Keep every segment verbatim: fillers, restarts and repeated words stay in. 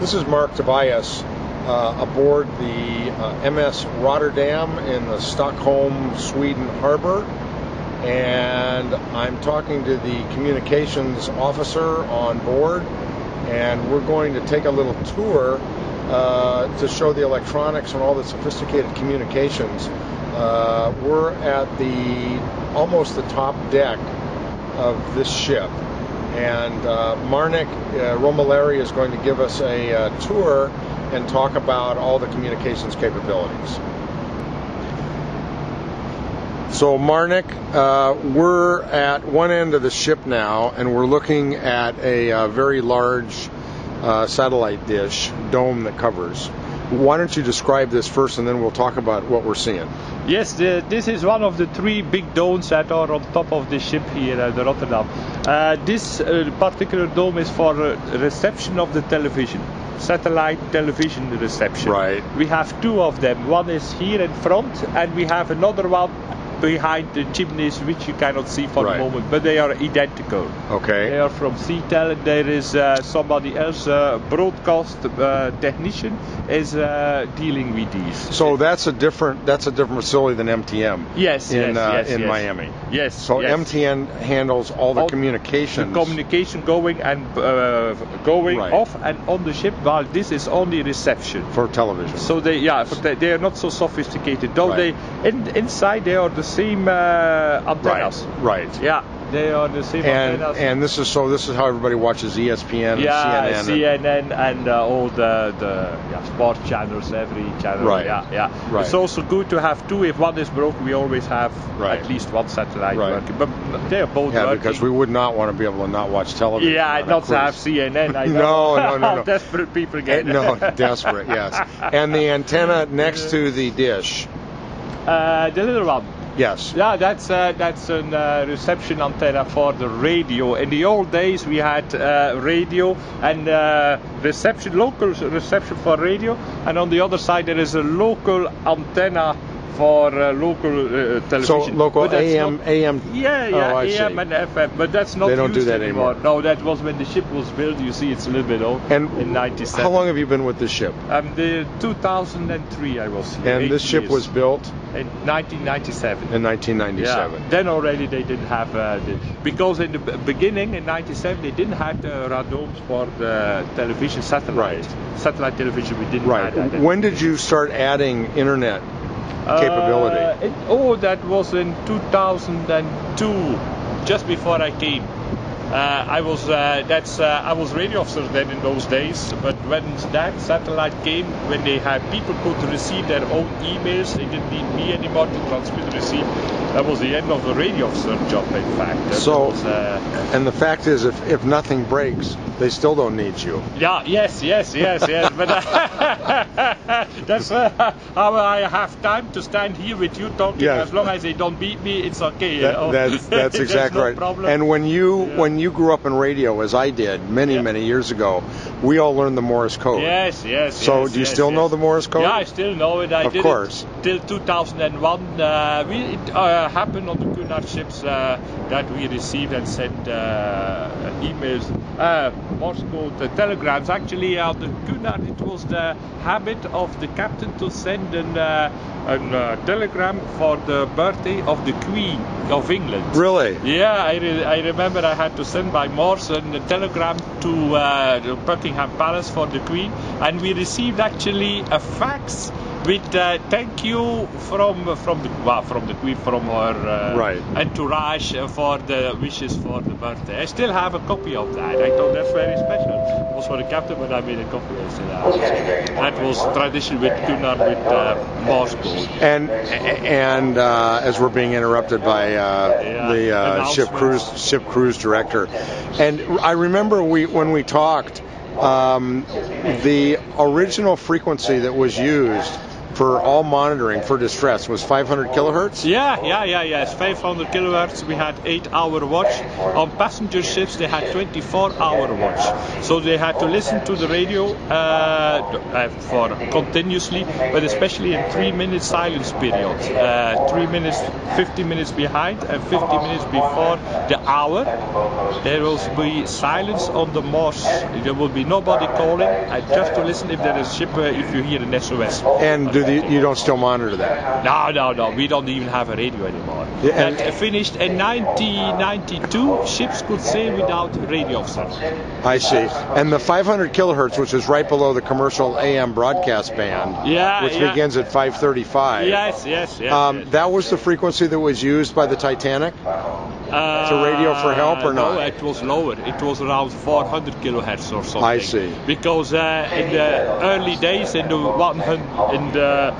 This is Mark Tobias uh, aboard the uh, M S Rotterdam in the Stockholm, Sweden harbor, and I'm talking to the communications officer on board, and we're going to take a little tour uh, to show the electronics and all the sophisticated communications. Uh, we're at the almost the top deck of this ship. And uh, Marnik uh, Rommelaere is going to give us a uh, tour and talk about all the communications capabilities. So Marnik, uh, we're at one end of the ship now, and we're looking at a uh, very large uh, satellite dish dome that covers. Why don't you describe this first, and then we'll talk about what we're seeing. Yes, the, this is one of the three big domes that are on top of the ship here at the Rotterdam. Uh, this uh, particular dome is for uh, reception of the television, satellite television reception. Right. We have two of them. One is here in front, and we have another one behind the chimneys, which you cannot see for right. the moment, but they are identical. Okay. They are from SeaTel. There is uh, somebody else, uh, broadcast uh, technician, is uh, dealing with these. So that's a different that's a different facility than M T M. Yes, in yes, uh, yes, in yes. Miami. Yes. So yes. M T N handles all the all communications. The communication going and uh, going right. off and on the ship, while this is only reception for television. So they yeah for te they are not so sophisticated. Though right. they in, inside they are the same uh, antennas. Right. Right. Yeah. They are the same and, and this is so. This is how everybody watches E S P N, yeah, and C N N, and, C N N and uh, all the the yeah, sports channels, every channel. Right. Yeah, yeah. Right. It's also good to have two. If one is broke, we always have right. at least one satellite right. working. But they are both yeah, working. Because we would not want to be able to not watch television. Yeah, not to have C N N. I no, no, no, no. Desperate people get it. No, desperate. Yes. And the antenna next to the dish. Uh, the little one. Yes. Yeah, that's uh, that's an uh, reception antenna for the radio. In the old days, we had uh, radio and uh, reception, local reception for radio, and on the other side there is a local antenna for uh, local uh, television. So local A M, not, A M. Yeah, yeah, oh, A M and F M. But that's not. They don't used do that anymore. anymore. No, that was when the ship was built. You see, it's a little bit old. And in ninety-seven. How long have you been with this ship? Um, the two thousand three I was here. And this ship years. was built. In nineteen ninety-seven. In nineteen ninety-seven. Yeah. Then already they didn't have, uh, the, because in the beginning in ninety-seven they didn't have the radomes for the television satellite. Right. Satellite television we didn't right. have that. When did you start adding internet capability? Uh, it, oh, that was in two thousand two, just before I came. Uh, I was uh, that's uh, I was radio officer then in those days. But when that satellite came, when they had people could receive their own emails, they didn't need me anymore to transmit, receive. That was the end of the radio officer job, in fact. That so, was, uh, and the fact is, if if nothing breaks, they still don't need you. Yeah. Yes. Yes. Yes. Yes. But uh, that's uh, how I have time to stand here with you talking. Yeah. As long as they don't beat me, it's okay. That, you know? That's that's exactly no right. Problem. And when you yeah. when you grew up in radio, as I did many, yeah. many years ago, we all learned the Morse code. Yes, yes, So yes, do you yes, still yes. know the Morse code? Yeah, I still know it. I of did course. It till two thousand one. Uh, we, it uh, happened on the Cunard ships uh, that we received and sent uh, emails, uh, Morse code, uh, telegrams. Actually, on the Cunard, it was the habit of the captain to send an, uh, an uh, telegram for the birthday of the Queen of England. Really? Yeah, I, re I remember I had to send by Morse and a telegram to uh, the Buckingham Palace for the Queen, and we received actually a fax with uh, thank you from from the well, from the Queen, from her uh, right. entourage for the wishes for the birthday. I still have a copy of that. I thought that's very special. It was for the captain, but I made a copy of that. That was tradition with Cunard, with uh, Morse code. And and uh, as we're being interrupted by uh, yeah. the uh, ship cruise ship cruise director, and I remember we when we talked. Um, the original frequency that was used for all monitoring for distress was five hundred kilohertz? Yeah, yeah, yeah, yeah. It's five hundred kilohertz. We had eight hour watch. On passenger ships, they had twenty-four hour watch. So they had to listen to the radio uh, for continuously, but especially in three minute silence period. Uh, three minutes, fifty minutes behind and fifty minutes before the hour, there will be silence on the Morse. There will be nobody calling. I just to listen if there is a ship, uh, if you hear an S O S. And do the, you don't still monitor that? No, no, no. We don't even have a radio anymore. Yeah, and that finished in nineteen ninety-two. Ships could sail without radio officers. I see. And the five hundred kilohertz, which is right below the commercial A M broadcast band, yeah, which yeah. begins at five thirty-five. Yes, yes, yes, um, yes. That was the frequency that was used by the Titanic. Uh, to radio for help or no, not? No, it was lower. It was around four hundred kilohertz or something. I see. Because uh, in the early days, in the in the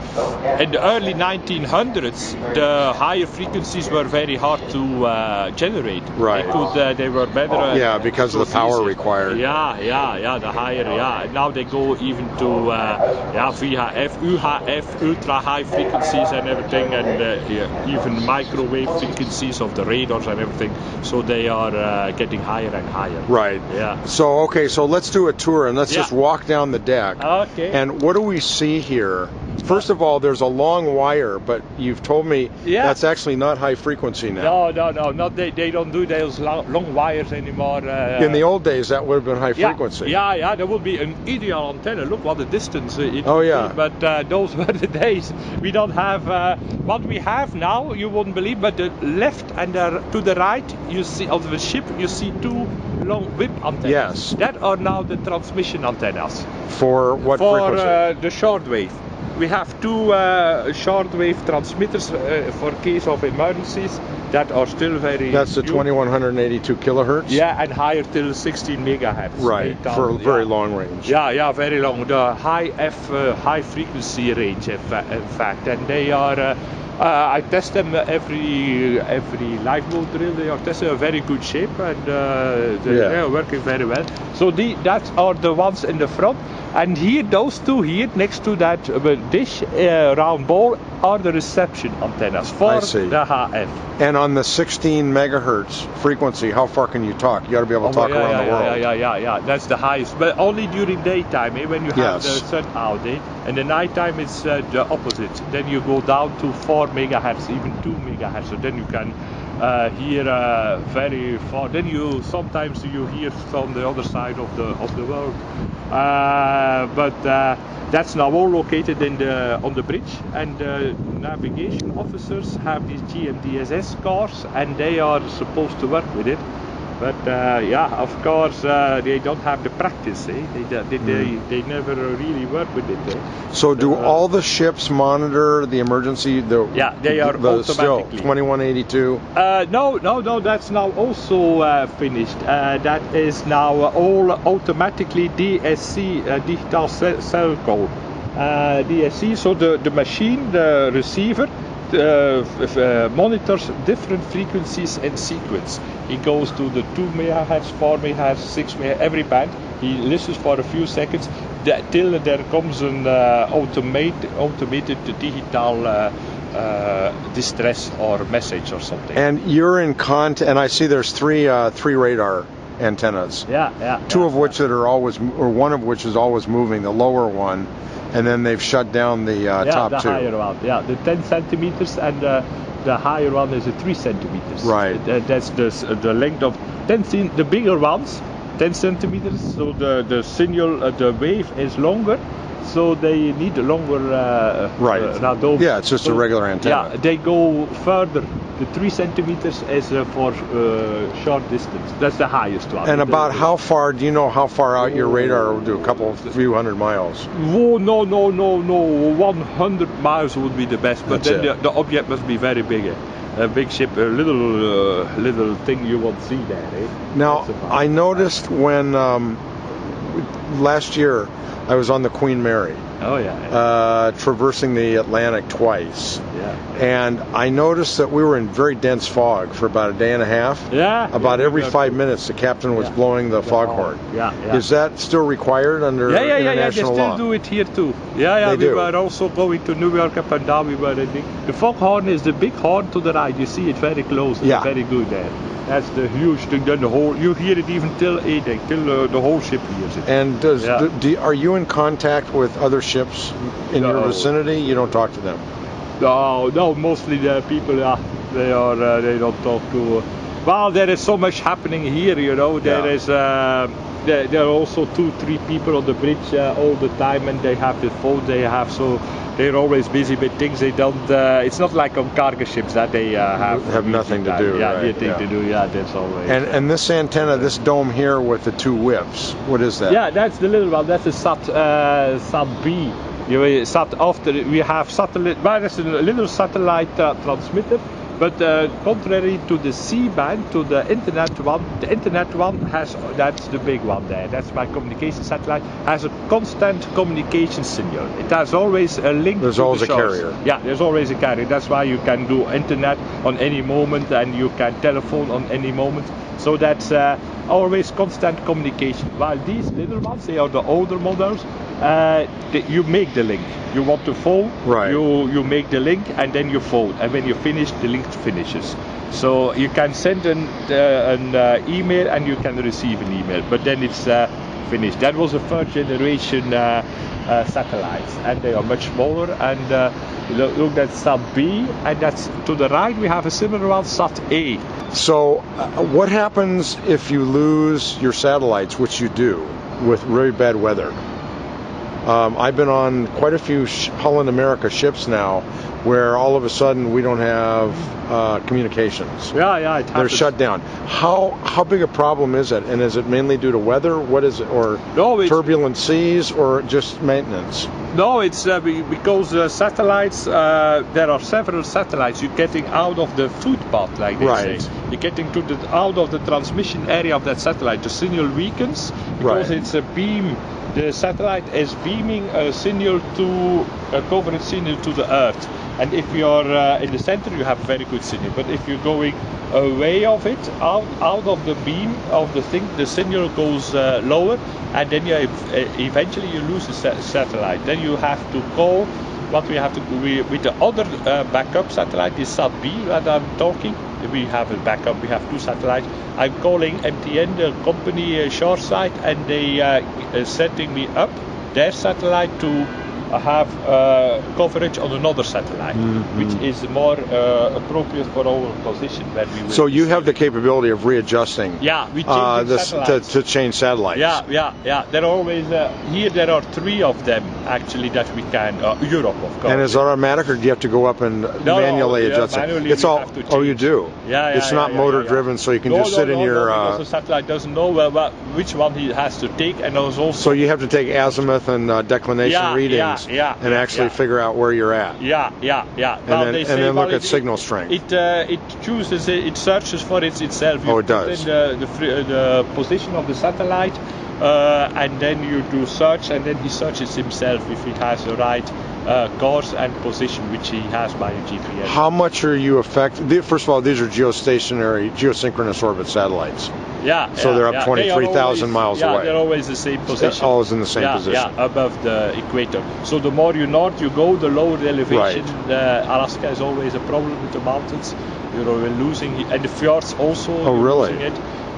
in the early nineteen hundreds, the higher frequencies were very hard to uh, generate. Right. They, could, uh, they were better. Uh, yeah, because of the power required. Yeah, yeah, yeah. The higher, yeah. Now they go even to uh, yeah, V H F, U H F, ultra high frequencies and everything, and uh, yeah, even microwave frequencies of the radars and everything, so they are uh, getting higher and higher. Right. Yeah. So, okay, so let's do a tour, and let's yeah. just walk down the deck. Okay. And what do we see here? First of all, there's a long wire, but you've told me yeah. that's actually not high frequency now. No, no, no. Not they, they don't do those long, long wires anymore. Uh, In the old days, that would have been high yeah, frequency. Yeah, yeah. There would be an ideal antenna. Look what the distance it oh, yeah. be. But uh, those were the days. We don't have uh, what we have now, you wouldn't believe, but the left and the, to the right you see of the ship, you see two long whip antennas. Yes. That are now the transmission antennas. For what For, frequency? For uh, the short wave. We have two uh, shortwave transmitters uh, for case of emergencies that are still very. That's the new. twenty-one eighty-two kilohertz. Yeah, and higher till sixteen megahertz. Right, for yeah. very long range. Yeah, yeah, very long. The high F, uh, high frequency range, in fact, and they are. Uh, Uh, I test them every every lifeboat drill. They are tested in a very good shape and uh, they, yeah. they are working very well. So the, that are the ones in the front. And here, those two here next to that dish, uh, round ball, are the reception antennas for the H F. And on the sixteen megahertz frequency, how far can you talk? You ought to be able to oh, talk yeah, around yeah, the world. Yeah, yeah, yeah, yeah. That's the highest, but only during daytime, eh, when you have yes. the sun out. Eh? And the nighttime is uh, the opposite. Then you go down to four megahertz, even two megahertz. So then you can uh, hear uh, very far. Then you sometimes you hear from the other side of the of the world. Uh, but uh, that's now all located in the on the bridge, and the navigation officers have these G M D S S cars, and they are supposed to work with it. But uh, yeah, of course, uh, they don't have the practice. Eh? They, they, mm. they they never really work with it. Eh? So, do uh, all the ships monitor the emergency? The, yeah, they are the, automatically. Still, twenty-one eighty-two? Uh, no, no, no, that's now also uh, finished. Uh, that is now uh, all automatically D S C, uh, digital cell code. Uh, D S C, so the, the machine, the receiver, Uh, uh, monitors different frequencies in sequence. He goes to the two megahertz, four megahertz, six megahertz, every band. He listens for a few seconds till there comes an uh, automate, automated digital uh, uh, distress or message or something. And you're in contact, and I see there's three uh, three radar antennas. Yeah, yeah. Two yeah, of yeah. which that are always, or one of which is always moving, the lower one. And then they've shut down the uh, yeah, top the two. Yeah, the higher one. Yeah, the ten centimeters, and uh, the higher one is the three centimeters. Right. Uh, that's the, uh, the length of ten. The bigger ones, ten centimeters. So the the signal, uh, the wave is longer. So they need a longer uh, right. Uh, yeah, it's just so, a regular antenna. Yeah, they go further. The three centimeters is uh, for uh, short distance. That's the highest one. And about the, how far? Do you know how far out your radar will do? A couple, few hundred miles. Oh, no, no, no, no. One hundred miles would be the best. But That's then the, the object must be very big. Eh? A big ship, a little, uh, little thing you won't see there. Eh? Now I noticed when um, last year. I was on the Queen Mary. Oh, yeah. yeah. Uh, traversing the Atlantic twice. Yeah. And I noticed that we were in very dense fog for about a day and a half. Yeah. About yeah, every no, five no. minutes, the captain was yeah. blowing the foghorn. Yeah, yeah. Is that still required under yeah, yeah, international law? Yeah, yeah, yeah. They still law? do it here, too. Yeah, yeah. They we do. were also going to New York up and down. We were, I think. The foghorn is the big horn to the right. You see it very close. Yeah. It's very good there. That's the huge thing. Then the whole, you hear it even till eight, till uh, the whole ship hears it. And does yeah. the, do, are you in contact with other ships in no. your vicinity? You don't talk to them? No, no. Mostly the people are, they are, uh, they don't talk to. Uh, well, there is so much happening here, you know. There yeah. is, uh, there, there are also two, three people on the bridge uh, all the time, and they have the phone. They have so. They're always busy with things. They don't. Uh, it's not like on cargo ships that they uh, have have nothing to do. Yeah, right? nothing yeah. to do. Yeah, that's always. And uh, and this antenna, this dome here with the two whips, what is that? Yeah, that's the little one. That's a sat uh, sat B. You sat after we have satellite. Well, that's a little satellite uh, transmitter. But uh, contrary to the C-band, to the internet one, the internet one has, that's the big one there, that's my communication satellite, has a constant communication signal. It has always a link there's to the There's always a carrier. Yeah, there's always a carrier. That's why you can do internet on any moment and you can telephone on any moment. So that's uh, always constant communication. While these little ones, they are the older models, Uh, the, you make the link. You want to phone, right. you, you make the link and then you phone. And when you finish, the link finishes. So you can send an, uh, an uh, email and you can receive an email. But then it's uh, finished. That was a first generation uh, uh, satellites. And they are much smaller. And uh, look, look, that's Sat B. And that's to the right, we have a similar one, Sat A. So uh, what happens if you lose your satellites, which you do, with really bad weather? Um, I've been on quite a few sh- Holland America ships now where all of a sudden we don't have uh, communications. Yeah, yeah. It They're shut down. How how big a problem is it? And is it mainly due to weather? What is it? Or no, turbulent seas or just maintenance? No, it's uh, because uh, satellites, uh, there are several satellites. You're getting out of the footpath, like they right. say. You're getting to the, out of the transmission area of that satellite. The signal weakens because right. it's a beam. The satellite is beaming a signal to a coverage signal to the Earth, and if you are uh, in the center, you have very good signal. But if you're going away of it, out out of the beam of the thing, the signal goes uh, lower, and then you eventually you lose the sa- satellite. Then you have to call. What we have to do we, with the other uh, backup satellite is Sat B that I'm talking. We have a backup. We have two satellites. I'm calling M T N, the company uh, Shoresight, and they uh, are setting me up their satellite to have uh, coverage on another satellite, mm-hmm. which is more uh, appropriate for our position when we. Will so you have the capability of readjusting. Yeah, we change uh, to, to change satellites. Yeah, yeah, yeah. There are always uh, here. There are three of them actually that we can. Uh, Europe, of course. And is it automatic, or do you have to go up and no, manually no, adjust yeah, it? Manually it's all. Oh, you do. Yeah, yeah. It's not yeah, yeah, motor yeah, yeah. driven, so you can no, just no, sit no, in no, your. No, uh, because the satellite doesn't know well, well, which one he has to take, and also. So you have to take azimuth and uh, declination yeah, readings. Yeah. Yeah, and actually yeah. figure out where you're at. Yeah, yeah, yeah. And well, then, they say, and then well, look it, at signal strength. It uh, it chooses, it searches for it itself. You oh, it does. In the, the, the position of the satellite, uh, and then you do search, and then he searches himself if it has the right uh, course and position, which he has by a G P S. How much are you affected? First of all, these are geostationary, geosynchronous orbit satellites. Yeah, so yeah, they're up yeah. twenty-three thousand miles yeah, away. They're always the same position. They're always in the same yeah, position. Yeah, above the equator. So the more you north you go, the lower the elevation. Right. Uh, Alaska is always a problem with the mountains. You're losing, and the fjords also. Oh, you're really? Losing it.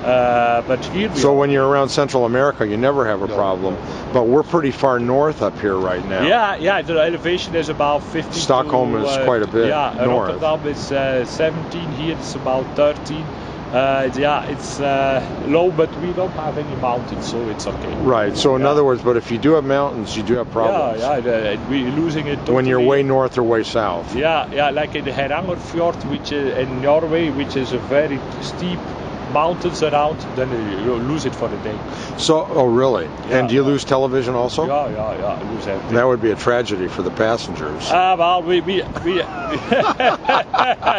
Uh, but here we so are. When you're around Central America, you never have a no, problem. No. But we're pretty far north up here right now. Yeah, yeah. The elevation is about fifty. Stockholm to, is uh, quite a bit yeah, north. Rotterdam is uh, seventeen. Here it's about thirteen. Uh, yeah, it's uh, low, but we don't have any mountains, so it's okay. Right. So in yeah. other words, but if you do have mountains, you do have problems. Yeah, yeah. We're losing it totally. When you're way north or way south. Yeah, yeah. Like in the Hardangerfjord, which is in Norway, which is a very steep mountains around, then you lose it for the day. So, oh really? Yeah, and do you yeah. lose television also? Yeah, yeah, yeah. I lose everything. That would be a tragedy for the passengers. Ah, uh, well, we... we, we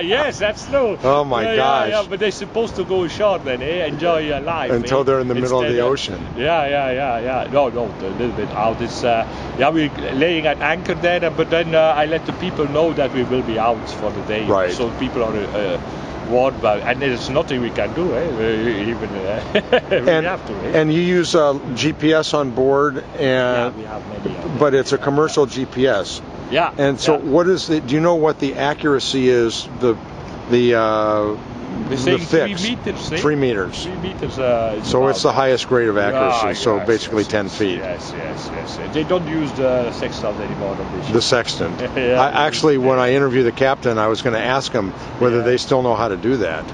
yes, that's true. Oh my yeah, gosh. Yeah, yeah, but they're supposed to go ashore then, eh? Enjoy your life. Until eh? they're in the middle Instead, of the ocean. Yeah, yeah, yeah, yeah. No, no, a little bit out. It's, uh, yeah, we're laying at anchor there, but then uh, I let the people know that we will be out for the day. Right. So people are... Uh, and there's nothing we can do, eh? Even uh, we and, have to. Eh? And you use uh, G P S on board, and yeah, we have many, uh, but it's a commercial yeah. G P S. Yeah. And so, yeah. what is the? Do you know what the accuracy is? The the. Uh, They're saying the fix, three meters. Eh? Three meters. Three meters uh, so about. It's the highest grade of accuracy, ah, so yes, basically yes, ten yes, feet. Yes, yes, yes, yes. They don't use the sextant anymore. The sextant. yeah, I, actually, yeah. when I interviewed the captain, I was going to ask him whether yeah. they still know how to do that.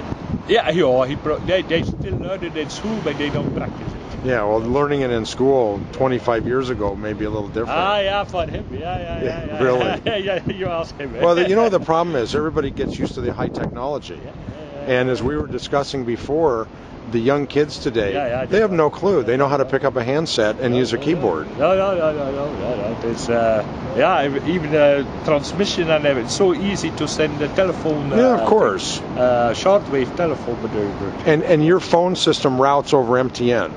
Yeah, he, oh, he pro they, they still learn it in school, but they don't practice it. Yeah, well, learning it in school twenty-five years ago may be a little different. Ah, yeah, for him. Yeah, yeah, yeah. yeah really? Yeah, yeah, you ask him. Eh? Well, the, you know, the problem is everybody gets used to the high technology. Yeah. And as we were discussing before, the young kids today, yeah, yeah, they have no clue. They know how to pick up a handset and no, use a keyboard. No, no, no, no, no, no. It's, uh, yeah, even uh, transmission and everything. It's so easy to send a telephone. Uh, yeah, of course. Uh, shortwave telephone. And, and your phone system routes over M T N?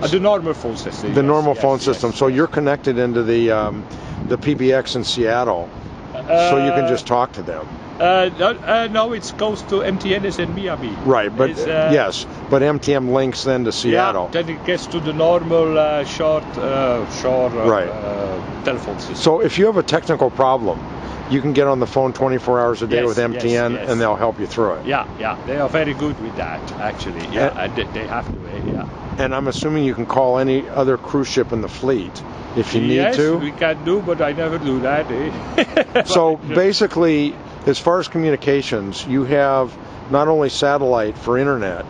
Uh, the normal phone system. The yes, normal yes, phone yes, system. Yes. So you're connected into the, um, the P B X in Seattle, uh, so you can just talk to them. Uh, no, uh, no, it goes to M T N is in Miami. Right, but uh, yes, but M T M links then to Seattle. Yeah, then it gets to the normal uh, short, uh, short uh, right. uh, telephone system. So if you have a technical problem, you can get on the phone twenty-four hours a day yes, with M T N, yes, yes. and they'll help you through it. Yeah, yeah, they are very good with that, actually. Yeah, and, and they have to. Uh, yeah. And I'm assuming you can call any other cruise ship in the fleet. If you yes, need to. Yes, we can do, but I never do that. Eh? So basically, as far as communications, you have not only satellite for internet.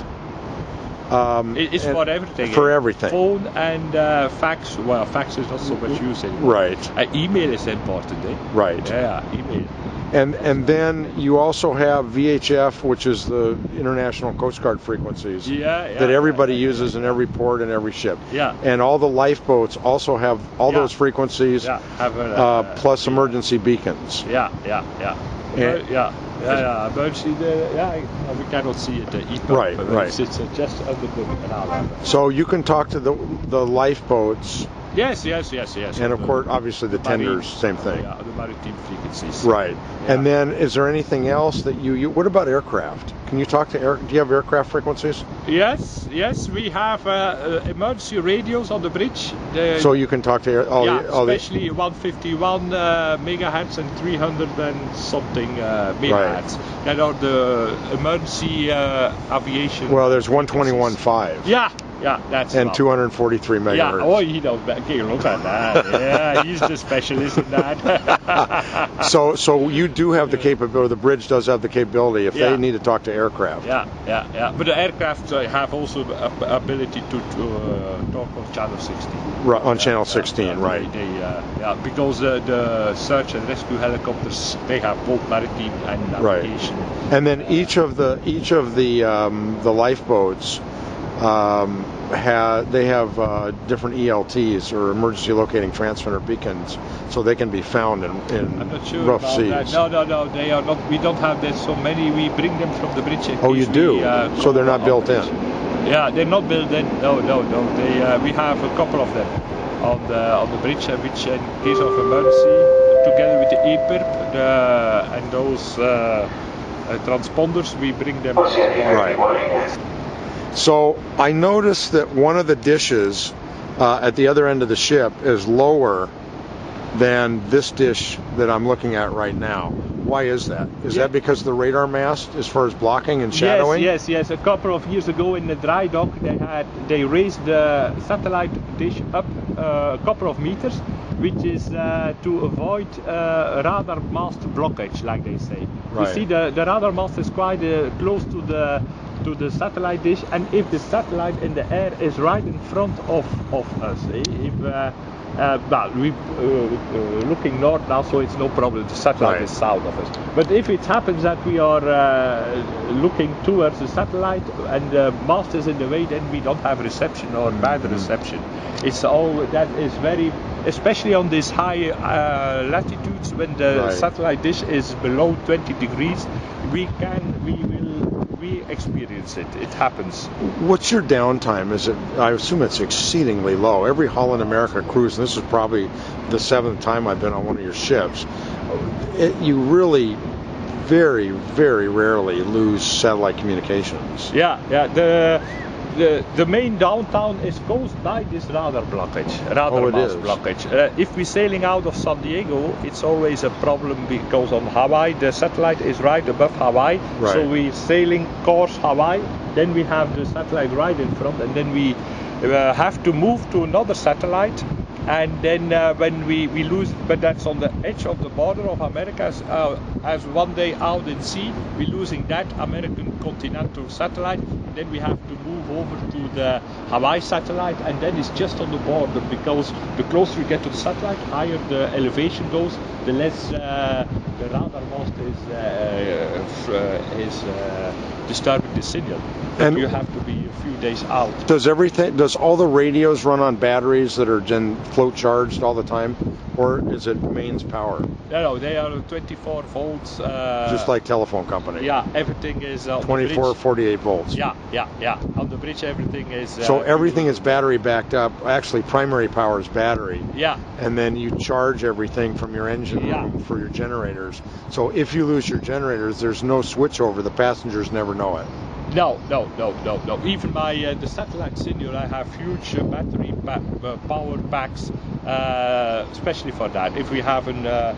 Um, it's for everything. For everything. Phone and uh, fax. Well, fax is not so much used anymore. Right. Uh, email is important. Eh? Right. Yeah, email. And and then you also have V H F, which is the International Coast Guard frequencies yeah, yeah, that everybody yeah, uses yeah. in every port and every ship. Yeah. And all the lifeboats also have all yeah. those frequencies, yeah. have a, uh, plus yeah. emergency beacons. Yeah, yeah, yeah. And, uh, yeah. Yeah, yeah, the, yeah, we cannot see it. The E P I R B, right, right. It's uh, just under the. So you can talk to the the lifeboats. Yes, yes, yes, yes. And of course, obviously the marine, tenders, same thing. Yeah, the maritime frequencies. Right. Yeah. And then, is there anything else that you, you? What about aircraft? Can you talk to air? Do you have aircraft frequencies? Yes, yes, we have uh, emergency radios on the bridge. The, so you can talk to air, all yeah, the, all especially the, one fifty-one uh, megahertz and three hundred and something uh, megahertz. Right. That are the emergency uh, aviation. Well, there's one twenty-one point five. Yeah. Yeah, that's and two forty-three megahertz. Yeah, oh, he knows that. He look at that. Yeah, he's the specialist in that. so, so you do have the capability. Or the bridge does have the capability if yeah. they need to talk to aircraft. Yeah, yeah, yeah. But the aircraft have also the ability to, to uh, talk on channel sixteen. Right on yeah, channel sixteen, yeah, right? They, uh, yeah, because uh, the search and rescue helicopters they have both maritime and navigation. Right. And then each of the each of the um, the lifeboats. Um, ha they have uh, different E L Ts or emergency locating transmitter beacons, so they can be found in, in I'm not sure rough about seas. That. No, no, no, they are not. We don't have that so many. We bring them from the bridge. Oh, you do. We, uh, so they're not built in. Yeah, they're not built in. No, no, no. They uh, we have a couple of them on the on the bridge, uh, which in case of emergency, together with the E P I R B uh, and those uh, uh, transponders, we bring them. Right. So I noticed that one of the dishes uh, at the other end of the ship is lower than this dish that I'm looking at right now. Why is that? Is yeah. that because the radar mast as far as blocking and shadowing? Yes, yes, yes. A couple of years ago in the dry dock they had they raised the satellite dish up uh, a couple of meters, which is uh, to avoid uh, radar mast blockage, like they say. Right. You see the, the radar mast is quite uh, close to the to the satellite dish, and if the satellite in the air is right in front of, of us, eh? if uh, Uh, but we, uh, uh, looking north now, so it's no problem. The satellite right. is south of us. But if it happens that we are uh, looking towards the satellite and the mast is in the way, then we don't have reception or mm-hmm. bad reception. It's all that is very, especially on these high uh, latitudes when the right. satellite dish is below twenty degrees. We can, we will, we experience it. It happens. What's your downtime? Is it? I assume it's exceedingly low. Every Holland America cruise, and this is probably the seventh time I've been on one of your ships. It, you really, very, very rarely lose satellite communications. Yeah, yeah. The the the main downtown is caused by this radar blockage, radar oh, mast blockage. Uh, if we're sailing out of San Diego, it's always a problem because on Hawaii the satellite is right above Hawaii, right. so we're sailing course Hawaii. Then we have the satellite right in front, and then we uh, have to move to another satellite. And then uh, when we, we lose, but that's on the edge of the border of Americas, uh, as one day out in sea, we're losing that American continental satellite. And then we have to move over to the Hawaii satellite, and then it's just on the border, because the closer we get to the satellite, higher the elevation goes, the less uh, the radar mast is, uh, uh, is uh, disturbing the signal. And you have to be a few days out. Does everything? Does all the radios run on batteries that are then float charged all the time, or is it mains power? No, no, they are twenty-four volts. Uh, Just like telephone company. Yeah, everything is uh, twenty-four, forty-eight volts. Yeah, yeah, yeah. On the bridge, everything is. Uh, so everything is battery backed up. Actually, primary power is battery. Yeah. And then you charge everything from your engine yeah. room for your generators. So if you lose your generators, there's no switchover. The passengers never know it. No, no, no, no, no. Even by uh, the satellite signal, I have huge uh, battery pa uh, power packs, uh, especially for that. If we have an, uh,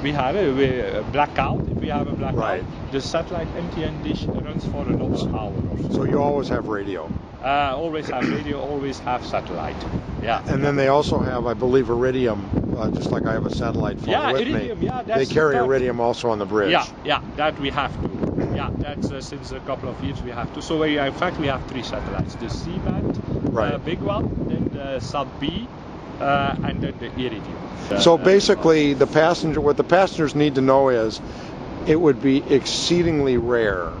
we have a, a blackout. If we have a blackout, right. the satellite M T N dish runs for another hour or so. So you always have radio. Uh, always have radio. Always have satellite. Yeah. And then they also have, I believe, Iridium. Uh, just like I have a satellite phone yeah, with Iridium, me. Yeah, that's they carry that. Iridium also on the bridge. Yeah, yeah. That we have to. Yeah, that's uh, since a couple of years we have to. So we, in fact, we have three satellites: the C-band, right. the big one, then the Sat B, uh, and then the Iridium. The, so basically, uh, the passenger, what the passengers need to know is, it would be exceedingly rare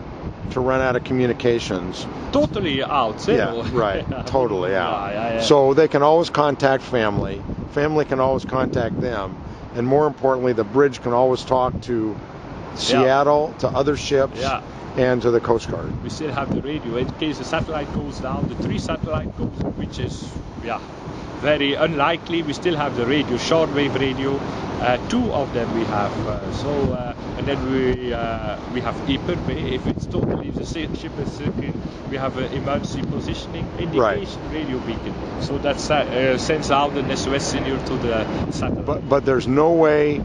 to run out of communications. Totally out. Zero. Yeah, right. yeah. Totally out. Yeah, yeah, yeah. So they can always contact family. Family can always contact them, and more importantly, the bridge can always talk to Seattle, yeah. to other ships, yeah. and to the Coast Guard. We still have the radio in case the satellite goes down, the three satellite goes, which is yeah, very unlikely. We still have the radio, shortwave radio, uh, two of them we have. Uh, so uh, and then we uh, we have E P I R B. If it's totally the ship is sinking, we have an emergency positioning indication right. radio beacon. So that uh, sends out an S O S signal to the satellite. But but there's no way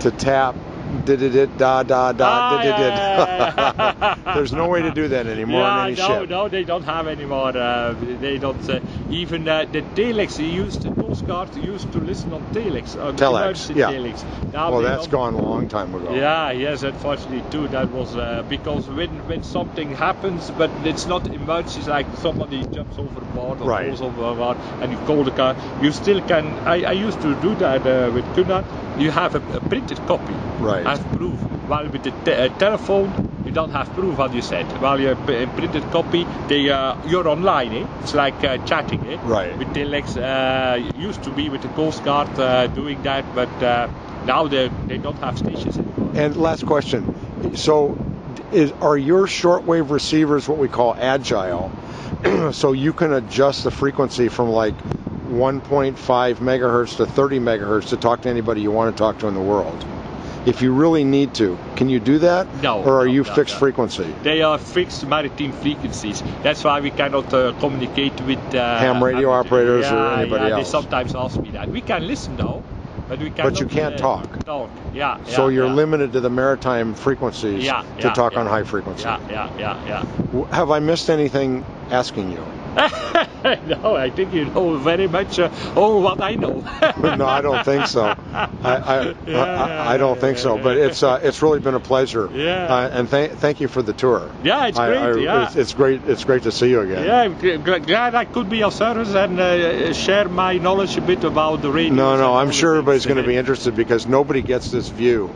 to tap. Did it did da da da did it. There's no way to do that anymore yeah, on any no, ship. No, no, they don't have anymore. Uh, they don't uh, even uh, the telex. They used the Coast Guard used to listen on telex. Uh, telex, yeah. Telex. Now well, that's gone a long time ago. Yeah, yes, unfortunately too. That was uh, because when when something happens, but it's not emergencies like somebody jumps overboard or right. goes overboard, and you call the car. You still can. I, I used to do that uh, with Cunard. You have a, a printed copy. Right. As proof. While with the te uh, telephone, you don't have proof, as you said. While you p printed copy, they uh, you're online. Eh? It's like uh, chatting. Eh? Right. With telex, uh, used to be with the Coast Guard uh, doing that, but uh, now they they don't have stations anymore. And last question: so, is, are your shortwave receivers what we call agile? So you can adjust the frequency from like one point five megahertz to thirty megahertz to talk to anybody you want to talk to in the world. If you really need to, can you do that? No. Or are no, you no, fixed no. frequency? They are fixed maritime frequencies. That's why we cannot uh, communicate with uh, ham radio uh, operators yeah, or anybody yeah, else. They sometimes ask me that. We can listen though, but we cannot. But you can't uh, talk. Talk. Yeah. yeah so you're yeah. limited to the maritime frequencies yeah, yeah, to talk yeah, on high frequency. Yeah, yeah, yeah, yeah. Have I missed anything asking you? No, I think you know very much uh, all what I know. No, I don't think so. I I, yeah, I, I don't yeah, think yeah, so. Yeah. But it's uh, it's really been a pleasure. Yeah. Uh, and thank thank you for the tour. Yeah, it's I, great. I, yeah. It's, it's great. It's great to see you again. Yeah, I'm glad I could be of service and uh, share my knowledge a bit about the radio. No, no, I'm sure everybody's going to be interested because nobody gets this view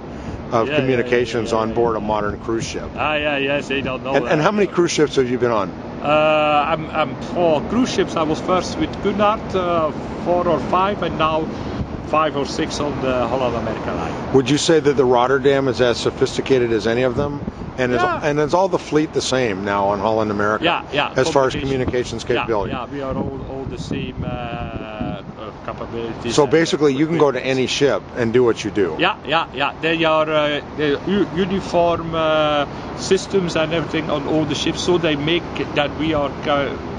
of yeah, communications yeah, yeah, yeah, on board a modern cruise ship. Ah, yeah, yes, they don't know. And, that, and how many cruise ships have you been on? Uh, I'm, I'm for cruise ships. I was first with Cunard, uh, four or five, and now five or six on the Holland America Line. Would you say that the Rotterdam is as sophisticated as any of them? And yeah. is, and is all the fleet the same now on Holland America? Yeah, yeah. As far as communications capability? Yeah, yeah, we are all, all the same uh, capabilities. So basically you can go to any ship and do what you do? Yeah, yeah, yeah. They are uh, they uniform uh, systems and everything on all the ships, so they make that we are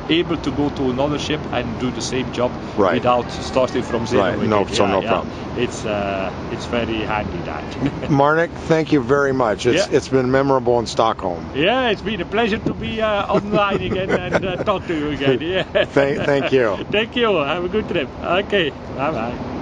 able to go to another ship and do the same job right. without starting from zero. Right. No, so yeah, no yeah. problem. It's uh, it's very handy that. Marnik, thank you very much. It's yeah. it's been memorable in Stockholm. Yeah, it's been a pleasure to be uh, online again and uh, talk to you again. Yeah. thank, thank you. Thank you. Have a good trip. Okay. Bye bye.